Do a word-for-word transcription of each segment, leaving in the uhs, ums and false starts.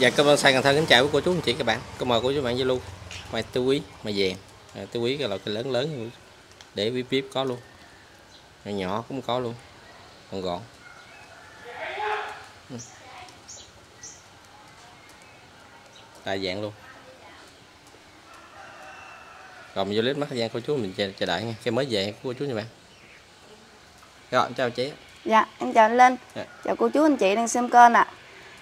Dạ, cảm ơn Sang Cần Thơ, kính chào quý cô chú anh chị các bạn. Câu mời của chú bạn giao lưu mai tứ quý, mai vàng. À, tứ quý cái loại cái lớn lớn để bíp bíp có luôn, rồi nhỏ cũng có luôn, còn gọn. Đa dạng luôn. Còn vô clip mất thời gian cô chú mình chờ, chờ đợi nha, cái mới về của cô chú nha bạn. Rồi, em chào chị. Dạ, em chào anh Linh. Dạ. Chào cô chú anh chị đang xem kênh ạ. À.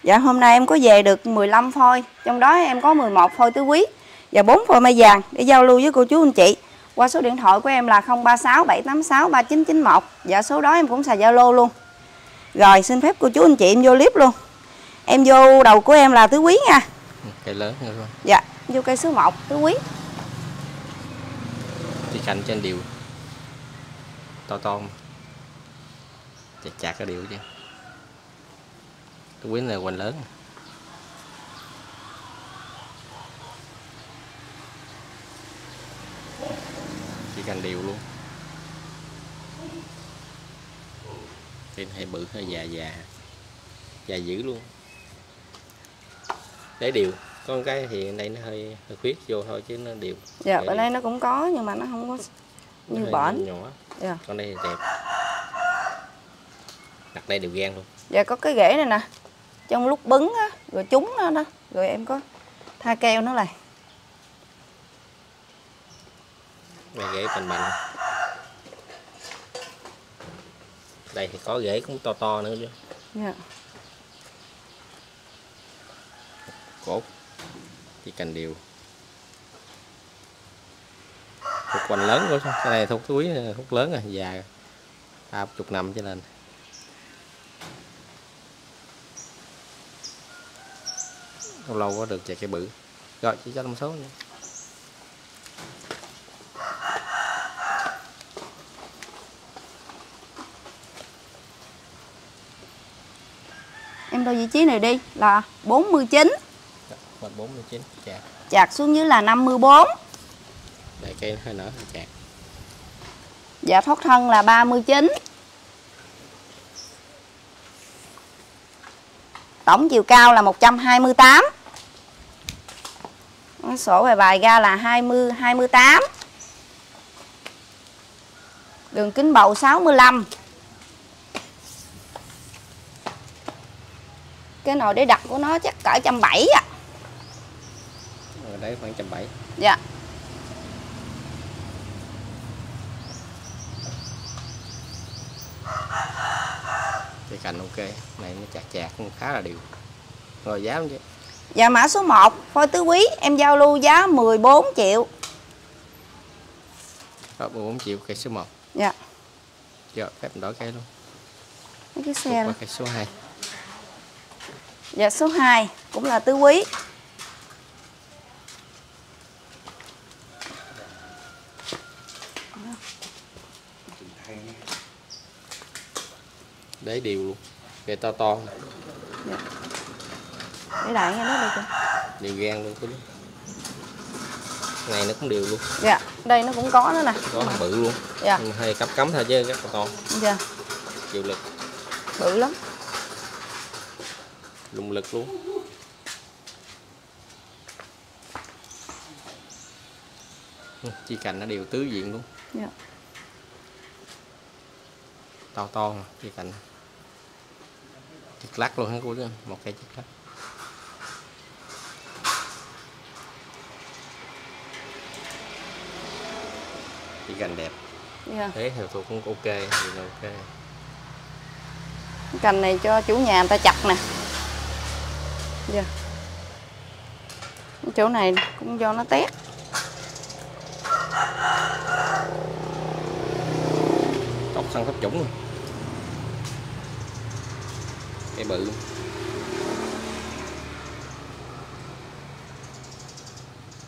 Dạ, hôm nay em có về được mười lăm phôi, trong đó em có mười một phôi tứ quý và bốn phôi mai vàng để giao lưu với cô chú anh chị qua số điện thoại của em là không ba sáu bảy tám sáu ba chín chín một. Dạ, số đó em cũng xài Zalo luôn. Rồi, xin phép cô chú anh chị em vô clip luôn. Em vô đầu của em là tứ quý nha. Cây lớn nha luôn. Dạ, vô cây số một tứ quý. Thì cạnh trên điều to to chặt chặt cái điều chứ. Tứ quý này là hoành lớn. Chỉ cần điều luôn. Thì hay bự hơi già già. Già dữ luôn. Để điều. Con cái thì này nó hơi, hơi khuyết vô thôi chứ nó điều. Dạ, ở đây nó cũng có nhưng mà nó không có như bển. Dạ. Con đây thì đẹp. Đặt đây đều gan luôn. Dạ, có cái rễ này nè. Trong lúc bứng á, rồi trúng nó đó, rồi em có tha keo nó lại. Đây rễ bành bành. Đây thì có rễ cũng to to nữa chứ. Dạ. Cốt. Chỉ cành điều. Thuộc hoành lớn của sao? Cái này thuộc túi thuộc lớn rồi, già ba mươi năm cho nên. Lâu lâu có được chạy cây bự. Rồi chỉ cho năm số nữa. Em đo vị trí này đi là bốn mươi chín. Mặt bốn mươi chín chạc. Chạc xuống dưới là năm mươi bốn. Đây cây hơi nở hơi chạc. Dạ thoát thân là ba mươi chín. Tổng chiều cao là một trăm hai mươi tám. Sổ bài bài ra là hai mươi, hai mươi tám. Đường kính bầu sáu mươi lăm. Cái nồi để đặt của nó chắc cỡ một trăm bảy mươi ạ. Ở đấy khoảng một trăm bảy mươi. Dạ. Cái cành ok, này nó chạc chạc cũng khá là đều. Rồi giá không chứ? Dạ mã số một, phôi tứ quý em giao lưu giá mười bốn triệu. Rồi mười bốn triệu cây số một. Dạ. Rồi phép đổi cây luôn. Mấy cái xe này. Cây số hai. Dạ số hai cũng là tứ quý. Để điều luôn. Cây to to. Dạ. Để đại nghe nó đi. Điều gan luôn cái này nó cũng đều luôn. Dạ, đây nó cũng có nữa nè. Có à. Bự luôn. Dạ. Nhưng hơi cắm cắm thôi chứ rất là to. Dạ. Chịu lực. Bự lắm. Lùng lực luôn. Chi cành nó đều tứ diện luôn. Dạ. To to mà, chi cành. Chực lắc luôn hả cô chứ, một cây chực lắc. Chỉ cành đẹp. Yeah. Thế thì tôi cũng ok, thì ok. Cành này cho chủ nhà người ta chặt nè. Yeah. Chỗ này cũng do nó tét. Tóc xăng khắp chủng. Cái bự.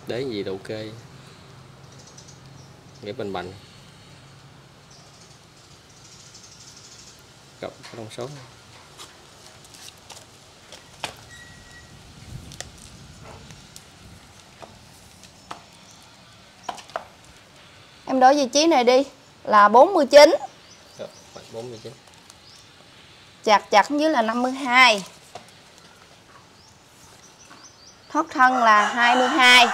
Đấy gì đâu ok. Nghĩa bình bành cộng cái con số em đổi vị trí này đi là bốn mươi chín. Được, bốn mươi chín chặt chặt dưới là năm mươi hai. thoát thân là hai mươi hai.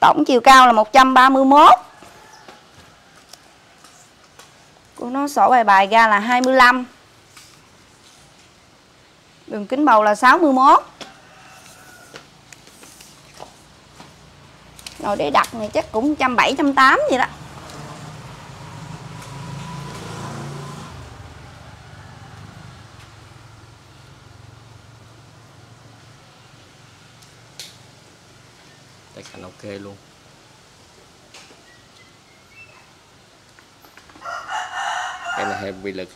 Tổng chiều cao là một trăm ba mươi mốt. Của nó sổ bài bài ra là hai mươi lăm. Đường kính bầu là sáu mươi mốt. Rồi để đặt này chắc cũng một trăm bảy mươi, một trăm tám mươi vậy đó. Tất cả ok luôn. Em là hẹp bị lực.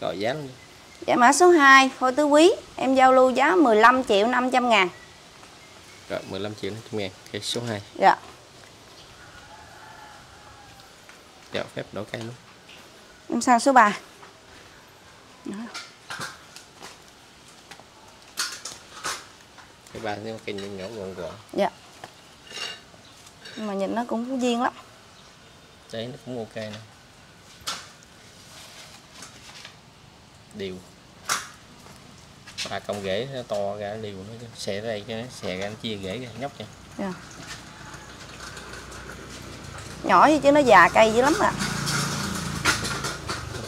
Rồi giá luôn. Giá mã số hai, phôi tứ quý. Em giao lưu giá mười lăm triệu năm trăm ngàn. Rồi mười lăm triệu năm trăm ngàn. Cái số hai. Dạ. Dạ phép đổi cây luôn. Em sang số ba. Đó. Cái ba nó cái nhỏ gọn gọn. Dạ. Nhưng mà nhìn nó cũng duyên lắm. Đấy nó cũng ok nè. Điều ba công ghế nó to ra điều nó xẻ ra đây cho nó xẻ ra nó chia ghế ra nhóc nha. Yeah. Nhỏ vậy chứ nó già cây dữ lắm ạ. À.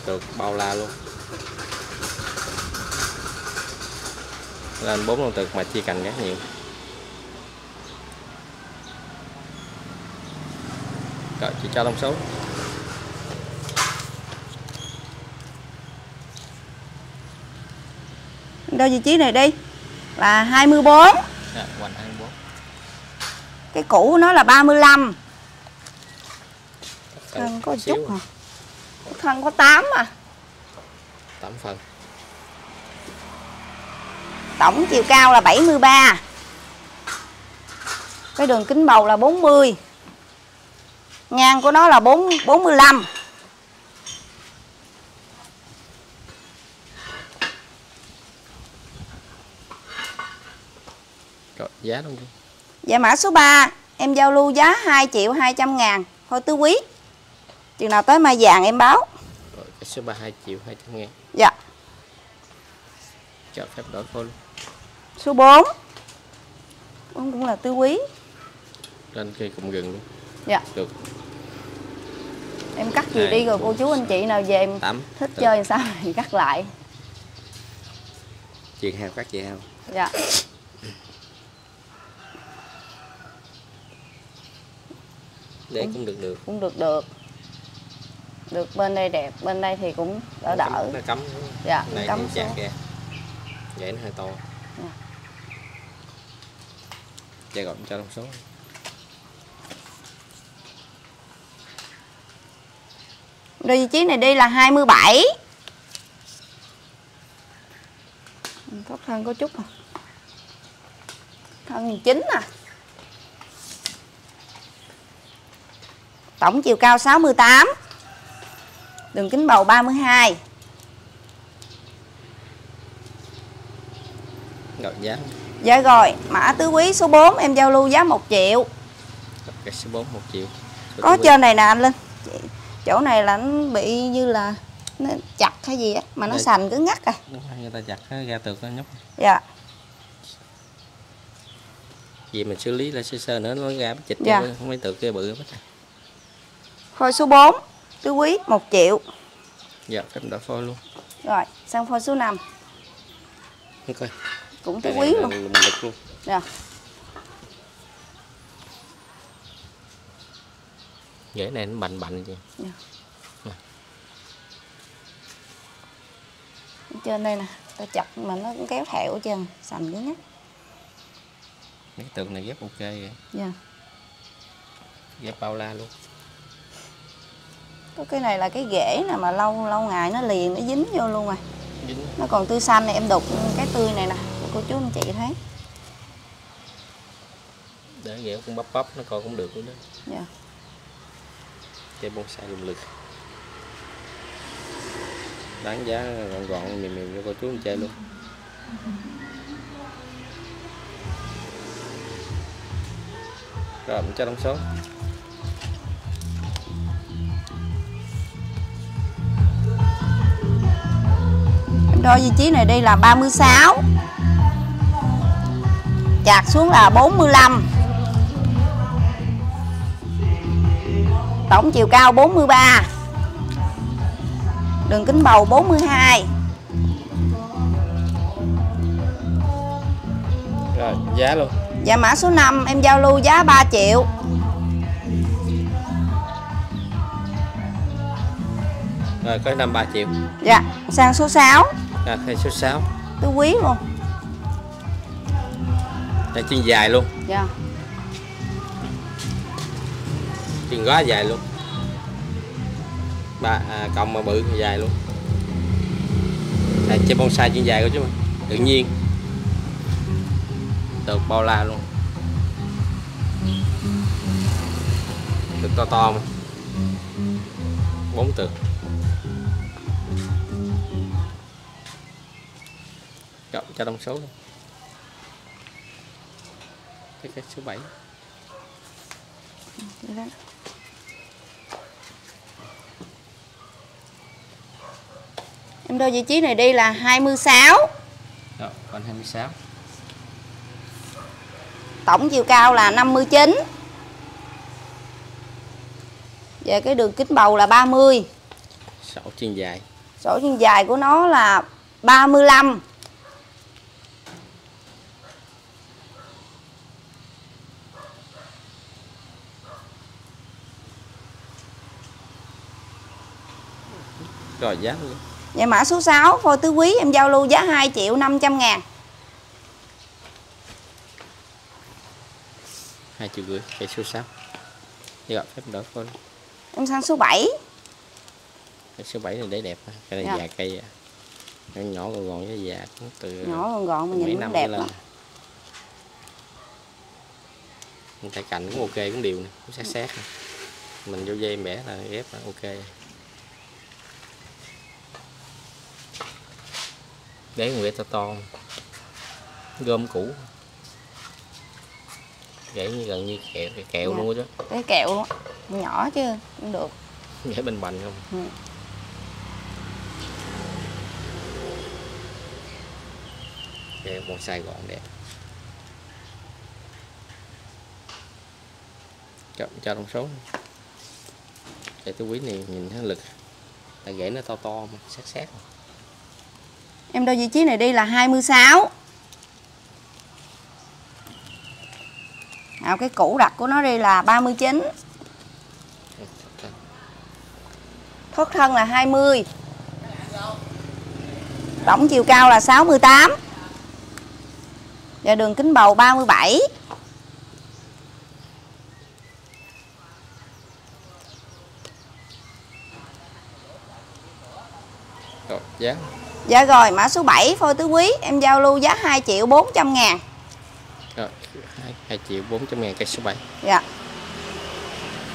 Được bao la luôn. Lên bốn con tược mà chia cành rất nhiều. Rồi chị cho thông số. Đo vị trí này đi là hai mươi bốn. Dạ, hoành hai mươi bốn. Cái cũ của nó là ba mươi lăm. Thân có chút hả? Thân có tám à. tám phần. Tổng chiều cao là bảy mươi ba. Cái đường kính bầu là bốn mươi. Ngang của nó là bốn, bốn mươi lăm. Rồi, giá luôn. Dạ mã số ba, em giao lưu giá hai triệu hai trăm ngàn, phôi tứ quý. Chừng nào tới mai vàng em báo. Rồi, cái số ba hai triệu hai trăm ngàn. Dạ. Cho phép đổi phôi luôn. Số bốn. Cũng cũng là tứ quý. Lên cây cụm gừng luôn. Dạ. Được. Em cắt gì đi rồi cô chú anh chị nào về em tám, thích tám. Chơi làm sao thì cắt lại. Chuyện heo cắt chị heo. Dạ. Để cũng, cũng được được. Cũng được được. Được bên đây đẹp, bên đây thì cũng đỡ cấm, đỡ. Nó cấm. Dạ, này cấm chặt kìa. Vậy nó hơi to. Dạ. Chạy gọn cho thông số. Rồi vị trí này đi là hai mươi bảy. Thoát thân có chút à. Thân chín à. Tổng chiều cao sáu mươi tám. Đường kính bầu ba mươi hai. Rồi giá. Dạ rồi, mã tứ quý số bốn em giao lưu giá một triệu. Cái số bốn một triệu. Số có trên này nè anh Linh. Chỗ này là nó bị như là nó chặt hay gì á mà nó để... sành cứ ngắt à. Đúng rồi, người ta chặt nó ra tược nó nhúc. Dạ. Vì mình xử lý là sơ sơ nữa nó ra chịch dạ. Chứ không phải tược kia bự hết. Phôi số bốn, tứ quý một triệu. Dạ, em đã phôi luôn. Rồi, sang phôi số năm. Okay. Cũng tứ quý luôn. Mình lực luôn. Dạ. Dễ này nó bành bành vậy. Dạ. À. Trên đây nè, ta chặt mà nó cũng kéo thẹo ở trên, sành dưới nhé. Cái tượng này ghép ok vậy. Dạ. Ghép bao la luôn. Cái này là cái rễ nè mà lâu lâu ngày nó liền nó dính vô luôn rồi. Dính. Nó còn tươi xanh này em đục cái tươi này nè, cô chú anh chị thấy. Để rễ cũng bắp bắp nó coi cũng được luôn đó. Dạ. Cây bonsai lùng lực. Bán giá gọn gọn mềm mềm cho cô chú anh chị luôn. Rồi mình cho thông số. Thank you. Rồi vị trí này đi là ba mươi sáu, chạc xuống là bốn mươi lăm, tổng chiều cao bốn mươi ba, đường kính bầu bốn mươi hai. Rồi giá luôn. Dạ mã số năm em giao lưu giá ba triệu. Rồi có năm ba triệu. Dạ sang số sáu. À, số sáu Tứ Quý luôn. Đây chân dài luôn. Dạ chân gói dài luôn. Ba, à, cộng mà bự dài luôn. Đây chơi bonsai chân dài của chú, tự nhiên được bao la luôn, được to to mà. Bốn tượng. Cộng cho đông số luôn. Cái, cái số bảy. Em đưa vị trí này đi là hai mươi sáu. Đó, còn hai mươi sáu. Tổng chiều cao là năm mươi chín. Về cái đường kính bầu là ba mươi. Sổ chân dài. Sổ chân dài của nó là ba mươi lăm. Rồi giá luôn. Vậy mã số sáu Phôi Tứ Quý em giao lưu giá hai triệu năm trăm ngàn. Hai triệu rưỡi. Cái số sáu đi gọi phép đổi phôi. Em sang số bảy. Cái số bảy này để đẹp. Cái này dạ. Già cây nhỏ nhỏ gọn gọn với già cũng từ nhỏ gọn gọn mà nhìn cũng đẹp. Tại cạnh cũng ok, cũng đều này, cũng sát sát này. Mình vô dây mẻ là ghép là ok. Đế nguyệt to to, gom cũ, để như gần như kẹo kẹo dạ. Luôn đó. Cái kẹo luôn, nhỏ chứ cũng được. Để bình bành không? Ừ. Kẹo bonsai gọn đẹp. Cho cho thông số. Cái Tứ Quý này nhìn thấy lực, tại rễ nó to to mà sát sát. Em đo vị trí này đi là hai mươi sáu. À, cái củ đặt của nó đi là ba mươi chín. Thoát thân là hai mươi. Tổng chiều cao là sáu mươi tám. Và đường kính bầu ba mươi bảy. Rồi, giá. Dạ rồi, mã số bảy Phôi Tứ Quý em giao lưu giá hai triệu bốn trăm ngàn. Rồi, hai triệu bốn trăm ngàn cây số bảy. Dạ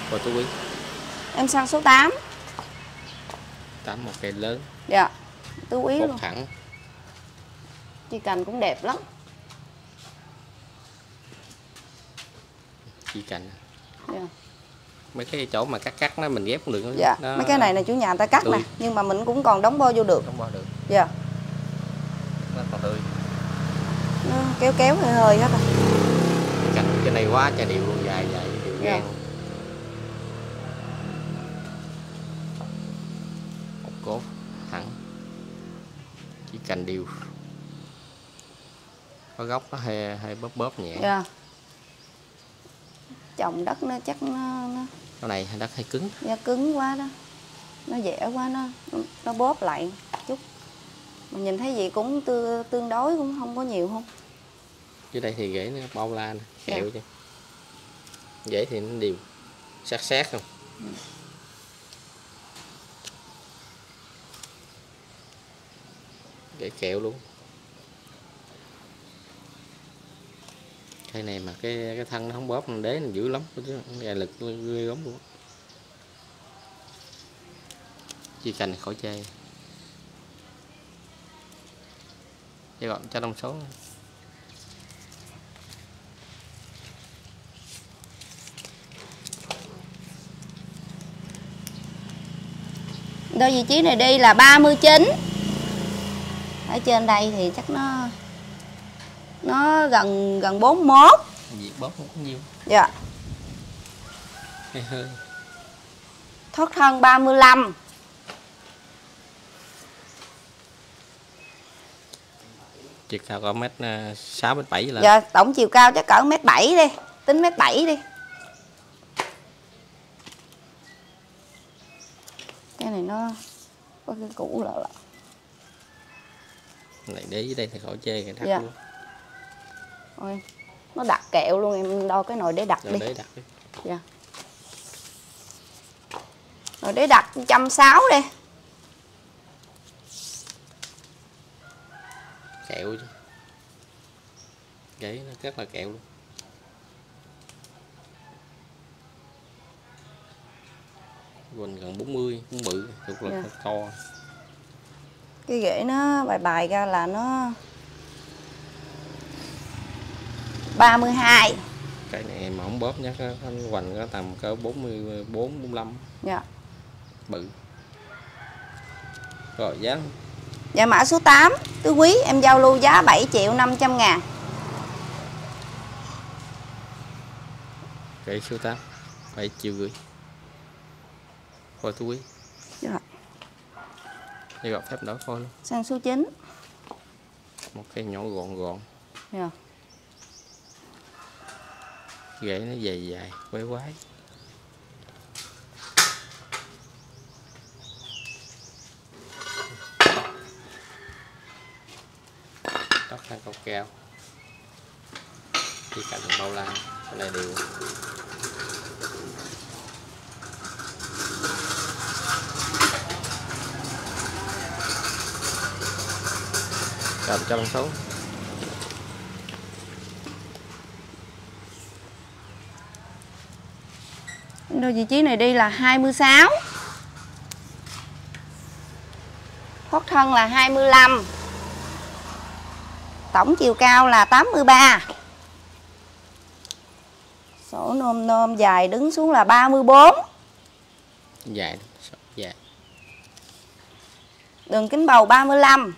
Phôi Tứ Quý. Em sang số tám. tám một cây lớn. Dạ Tứ Quý luôn. Thẳng. Chi cành cũng đẹp lắm. Chi cành. Dạ. Mấy cái chỗ mà cắt cắt nó mình ghép cũng được. Dạ nó... mấy cái này là chủ nhà người ta cắt nè. Nhưng mà mình cũng còn đóng bo vô được. Đóng bo được. Dạ. Nó còn tươi. Nó kéo kéo hơi hơi hết. Cắt cái này quá trời đều luôn, dài dài đều ngang. Dạ. Cốt thẳng. Chỉ cành đều. Có gốc nó hơi hơi bóp bóp nhẹ. Dạ. Trồng đất nó chắc nó, nó... cái này đất hay cứng. Dạ cứng quá đó. Nó dẻ quá nó nó bóp lại chút. Mình nhìn thấy gì cũng tư, tương đối cũng không có nhiều không. Dưới đây thì rễ nó bao la nè, kẹo chứ. Rễ thì nó đều sát sát không. Ừ. Rễ kẹo luôn. Cái này mà cái cái thân nó không bóp đế nó dữ lắm chứ, gà lực ghê lắm luôn. Chi cành khỏi chê. Để gọi cho đông số. Đôi vị trí này đi là ba mươi chín. Ở trên đây thì chắc nó nó gần gần bốn mươi mốt. Gì bốn mươi mốt cũng nhiều. Dạ. Thoát thân ba mươi lăm. Chiều cao có mét sáu mét bảy là. Dạ, tổng chiều cao chắc cỡ mét bảy đi, tính mét bảy đi. Cái này nó có cái cũ lợ lợ. Này để dưới đây thì khỏi chê cái thắt dạ. Luôn. Ôi, nó đặt kẹo luôn, em đo cái nồi để đặt đi. Để đặt đi. Dạ. Nồi để đặt một trăm sáu mươi đi. Kẹo chứ. Cái nó rất là kẹo luôn. Quỳnh gần bốn mươi, cũng bự, thuộc là dạ. To. Cái ghế nó bài bài ra là nó ba mươi hai. Cái này mà không bóp nhắc anh Hoành có tầm cỡ bốn mươi bốn, bốn mươi lăm. Dạ. Bự. Rồi giá. Dạ mã số tám, Tứ Quý em giao lưu giá bảy triệu năm trăm ngàn. Cái số tám, bảy triệu rưỡi. Phôi Tứ Quý. Dạ. Đi gặp phép đổi phôi luôn. Sang số chín. Một cái nhỏ gọn gọn. Dạ. Ghế nó dày dài, quái quái. Tóc thang cao cao. Đi cả đường bao la, ở đây đều. Cầm trăm số. Đôi vị trí này đi là hai mươi sáu. Thoát thân là hai mươi lăm. Tổng chiều cao là tám mươi ba. Sổ nôm nôm dài đứng xuống là ba mươi bốn. Dài dài. Đường kính bầu ba mươi lăm.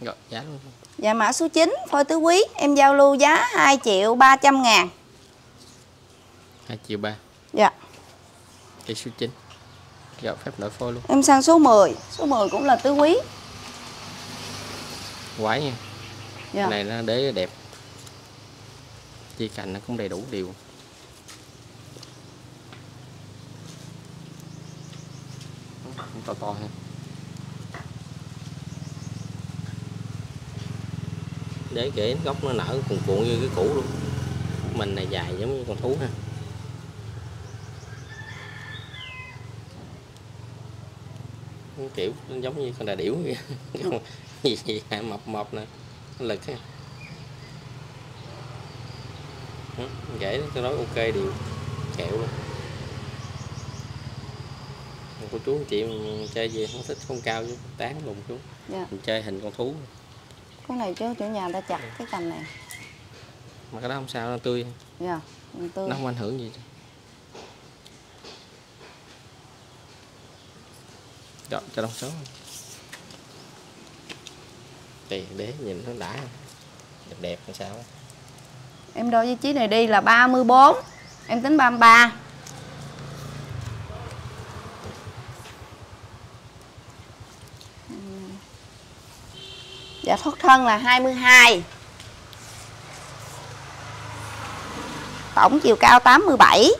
Rồi, giá luôn. Dạ mã số chín, Phôi Tứ Quý em giao lưu giá hai triệu ba trăm ngàn. Hai triệu ba. Dạ. Cái số chín. Rồi phép đổi phôi luôn. Em sang số mười. Số mười cũng là Tứ Quý. Quái nha dạ. Này nó đế đẹp. Chi cành nó cũng đầy đủ điều. To to ha. Để kể gốc nó nở cuồn cuộn như cái cũ luôn. Mình này dài giống như con thú ha. Kiểu giống như con đà điểu kìa. Gì gì mập mập nè. Lực ha. Kể nó nói ok điều. Kẹo luôn. Cô chú chị chơi gì không thích không cao chứ. Tán lùng chú dạ. Mình chơi hình con thú. Cái này chứ chủ nhà ta chặt cái cành này. Mà cái đó không sao, nó tươi. Dạ, tươi. Nó không ảnh hưởng gì. Đó, cho đông số. Tiền đế nhìn nó đã. Đẹp đẹp làm sao. Em đo vị trí này đi là ba mươi bốn. Em tính ba mươi ba. Dạ thoát thân là hai mươi hai. Tổng chiều cao tám mươi bảy.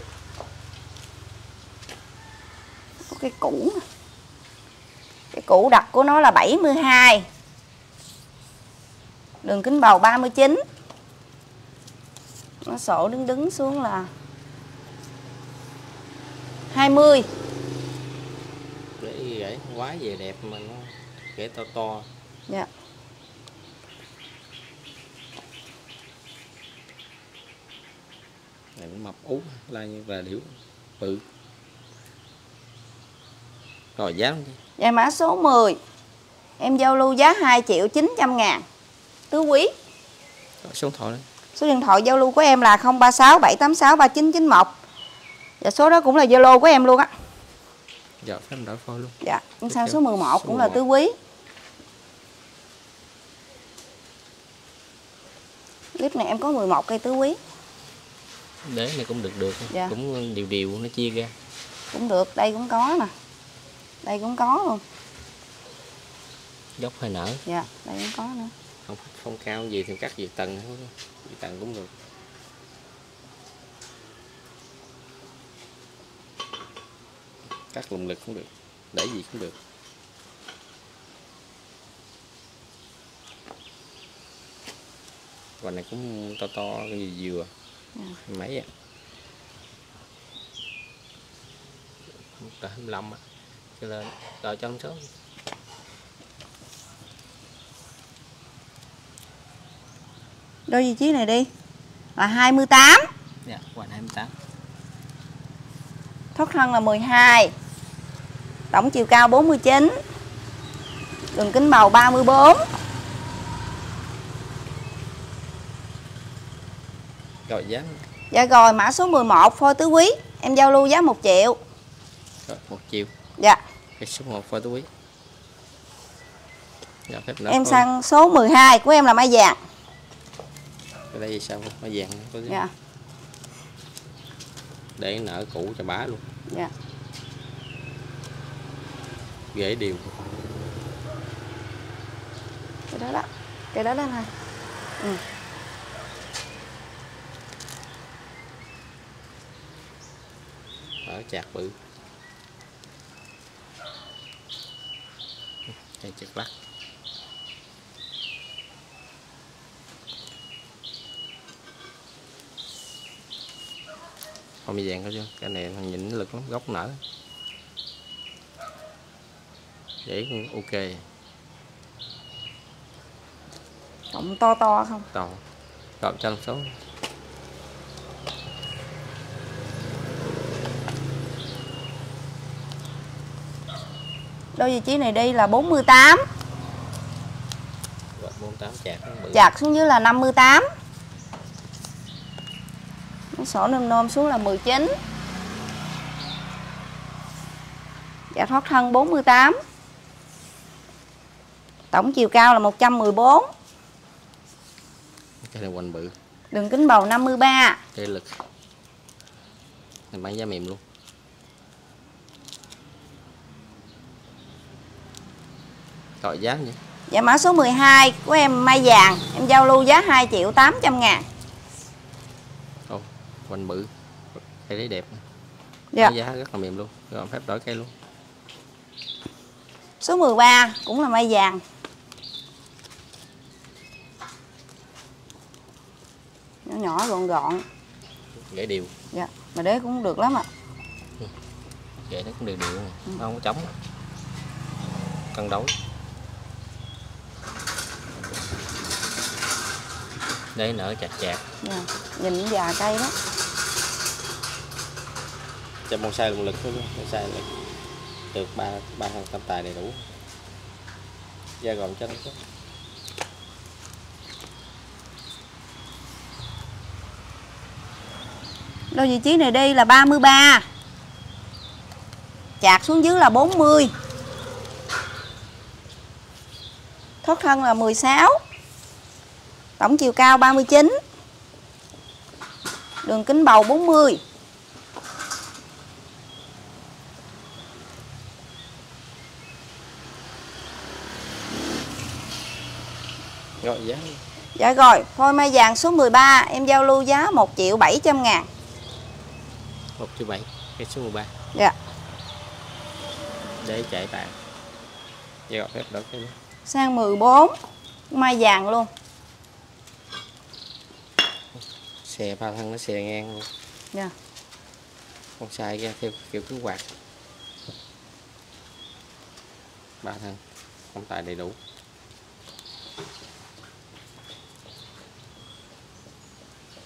Có cái cũ. Cái cũ đặt của nó là bảy mươi hai. Đường kính bầu ba mươi chín. Nó sổ đứng đứng xuống là hai mươi. Để gãy quá về đẹp mà nó gãy to to. Dạ. Này cũng mập ú, la như là điểu, bự. Rồi giá không? Dạ mã số mười. Em giao lưu giá hai triệu chín trăm ngàn. Tứ Quý. Rồi số điện thoại đây. Số điện thoại Zalo của em là không ba sáu bảy tám sáu ba chín chín một. Dạ, số đó cũng là Zalo của em luôn á. Dạ, phép đổi phôi luôn. Dạ, con sao số mười một số cũng mười một. Là tứ quý. Clip này em có mười một cây tứ quý. Đế này cũng được được, dạ. Cũng đều đều nó chia ra. Cũng được, đây cũng có nè. Đây cũng có luôn. Dốc hơi nở. Dạ, đây cũng có nữa. Không không cao gì thì cắt gì tầng gì tầng cũng được. Cắt lùng lực cũng được, để gì cũng được. Và này cũng to to cái gì dừa. Dạ. Mấy ạ? Tờ hai mươi lăm á. Cho lên, đợi cho số. Đôi vị trí này đi. Là hai mươi tám. Dạ, quanh hai mươi tám. Thoát thân là mười hai. Tổng chiều cao bốn mươi chín. Đường kính bầu ba mươi bốn. Rồi giá. Dạ rồi, mã số mười một phôi tứ quý. Em giao lưu giá một triệu. Rồi, một triệu. Dạ. Cái số một phôi tứ quý. Dạ, phép em phôi. Sang số mười hai của em là mai vàng. Ở đây sao mai vàng có gì? Dạ. Để nở cũ cho bá luôn. Dạ. Dễ điều. Cái đó đó. Cái đó đó thôi. Ừ. Ở chạc bự. Đây chạc lắc. Phôi mai vàng có chưa? Cái này nhìn lực lắm, gốc nở. Dễ ok. Trọng to to không? To. Cộng cho số. Đôi vị trí này đi là bốn mươi tám. bốn mươi tám chạc. Chạc xuống dưới là năm mươi tám. Sổ nôm nôm xuống là mười chín. Dạ, thoát thân bốn mươi tám. Tổng chiều cao là một trăm mười bốn. Cái này hoành bự. Đường kính bầu năm mươi ba. Cái lực. Mình bán giá mềm luôn. Tội giá vậy. Dạ, mã số mười hai của em mai vàng. Em giao lưu giá hai triệu tám trăm ngàn. Hoành bự. Cây đấy đẹp. Dạ. Giá rất là mềm luôn. Rồi phép đổi cây luôn. Số mười ba cũng là mai vàng. Nhỏ nhỏ gọn gọn. Dễ điều. Dạ. Mà đế cũng được lắm ạ. Ừ. Dễ nó cũng đều đều. Ừ. Không có trống. Cân đối. Để nở chặt chặt. Dạ. Nhìn già cây đó. Chặt bonsai nguồn lực thôi, bonsai lực. Được ba ba hàng tam tài đầy đủ. Gia gọn cho nó chứ. Đôi vị trí này đi là ba mươi ba. Chạc xuống dưới là bốn mươi. Thoát thân là mười sáu. Tổng chiều cao ba mươi chín. Đường kính bầu bốn mươi. Rồi giá. Dạ rồi, phôi mai vàng số mười ba em giao lưu giá một triệu bảy trăm ngàn. một triệu bảy, cái số mười ba. Dạ. Để chạy tạm. Dạ rồi, phép đổi cái nữa. Sang mười bốn, mai vàng luôn. Xè ba thân nó xè ngang luôn. Dạ. Con sai ra theo kiểu cứ quạt. Ba thân không tài đầy đủ.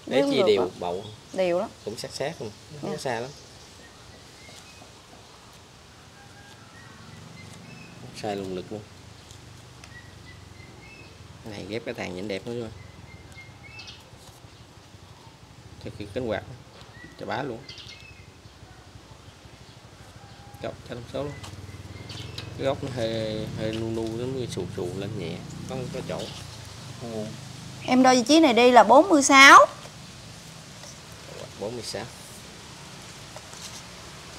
Để chia đều đó. Bậu. Đều đó. Cũng sát sát luôn. Nó dạ. Xa lắm. Sai lùng lực luôn. Này ghép cái tàn nhìn đẹp nữa rồi. cái, cái cánh quạt cho bá luôn, góc cho năm số luôn. Cái góc nó hơi hơi lu lu, nó hơi sù sù lên nhẹ, không có chỗ không. Em đo vị trí này đi là bốn mươi sáu, bốn mươi sáu.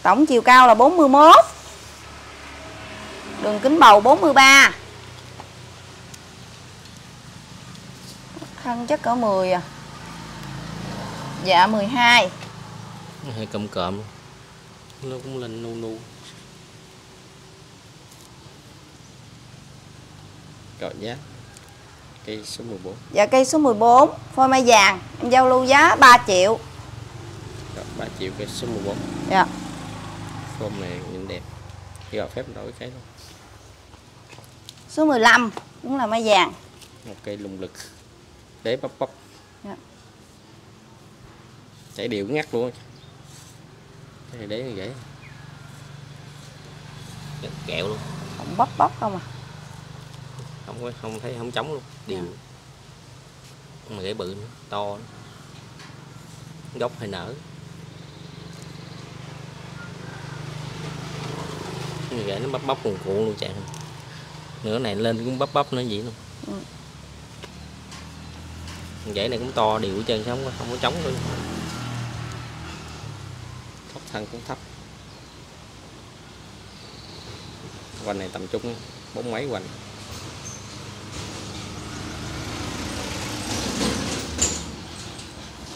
Tổng chiều cao là bốn mươi mốt. Đường kính bầu bốn mươi ba. Thân chắc cỡ mười à. Dạ mười hai. Nó hơi cộm cộm. Nó cũng lên nu nu. Rồi giá. Cây số mười bốn. Dạ cây số mười bốn, phôi mai vàng. Em giao lưu giá ba triệu. Rồi, ba triệu cây số mười bốn. Dạ. Phôi này nhìn đẹp. Rồi phép đổi cái luôn. Số mười lăm cũng là mai vàng. Một cây lùng lực. Đế bắp bắp. Dạ. Chảy đều ngắt luôn. Cái này đế này gãy. Đứt kẹo luôn. Không bắp bắp không à. Không không thấy không trống luôn, đều. Dạ. Mà gãy bự nữa, to. Nữa. Gốc hơi nở. Như vậy nó bắp bắp cuộn cuộn luôn chạy. Nửa này lên cũng bắp bắp nó vậy luôn. Ừ. Dãy này cũng to đều trơn, không không có trống luôn. Thấp thân cũng thấp. Quanh này tầm trung bốn mấy quanh.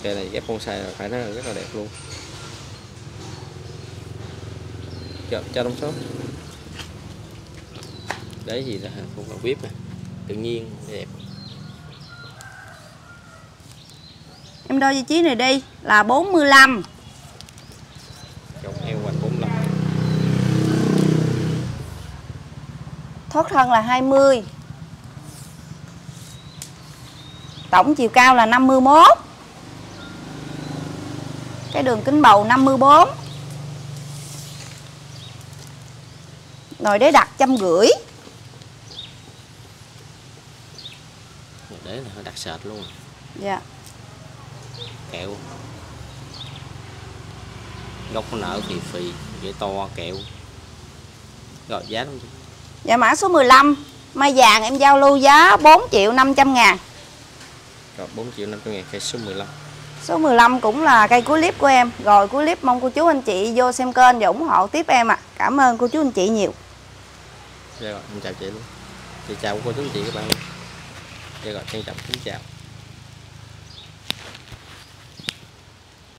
Cây này ghép bonsai là phải nói là rất là đẹp luôn. Cho cho đông số. Đấy gì là cũng là vip này. Tự nhiên đẹp. Em đo vị trí này đi là bốn mươi lăm. Chồng eo hoành bốn mươi lăm. Thoát thân là hai mươi. Tổng chiều cao là năm mươi mốt. Cái đường kính bầu năm mươi bốn. Nồi đế đặt trăm rưỡi. Đế là đặt sệt luôn. Dạ. Kẹo. Gốc nở thì phì, dễ to kẹo. Rồi giá luôn. Dạ mã số mười lăm, mai vàng em giao lưu giá bốn triệu năm trăm ngàn. Rồi bốn triệu năm trăm ngàn cây số mười lăm. Số mười lăm cũng là cây cuối clip của em. Rồi cuối clip mong cô chú anh chị vô xem kênh và ủng hộ tiếp em ạ. À. Cảm ơn cô chú anh chị nhiều. Rồi, em chào chị luôn. Chị chào cô chú anh chị các bạn. Rồi, trân trọng kính chào.